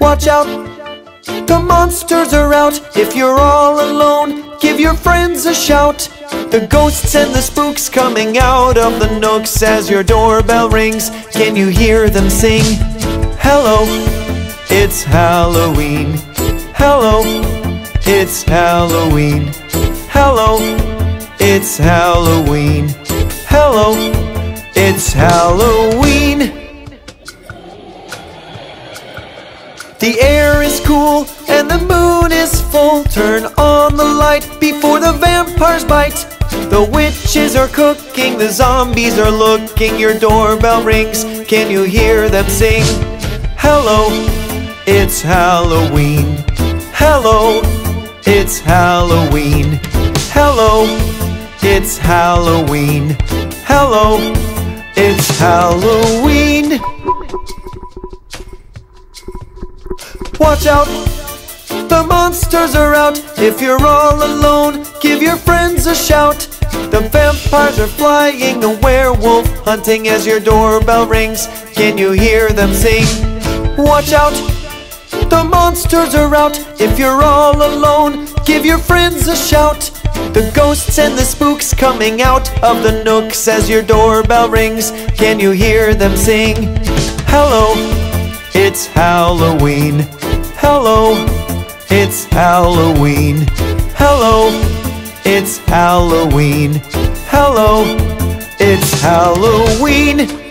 Watch out, the monsters are out. If you're all alone, give your friends a shout. The ghosts and the spooks coming out of the nooks. As your doorbell rings, can you hear them sing? Hello, it's Halloween. Hello, it's Halloween. Hello, it's Halloween. Hello, it's Halloween. The air is cool and the moon is full. Turn on the light before the vampires bite. The witches are cooking, the zombies are looking. Your doorbell rings, can you hear them sing? Hello, it's Halloween. Hello, it's Halloween. Hello, it's Halloween. Hello, it's Halloween. Watch out, the monsters are out. If you're all alone, give your friends a shout. The vampires are flying, the werewolf hunting. As your doorbell rings, can you hear them sing? Watch out, the monsters are out. If you're all alone, give your friends a shout. The ghosts and the spooks coming out of the nooks. As your doorbell rings, can you hear them sing? Hello, it's Halloween. Hello, it's Halloween. Hello, it's Halloween. Hello, it's Halloween.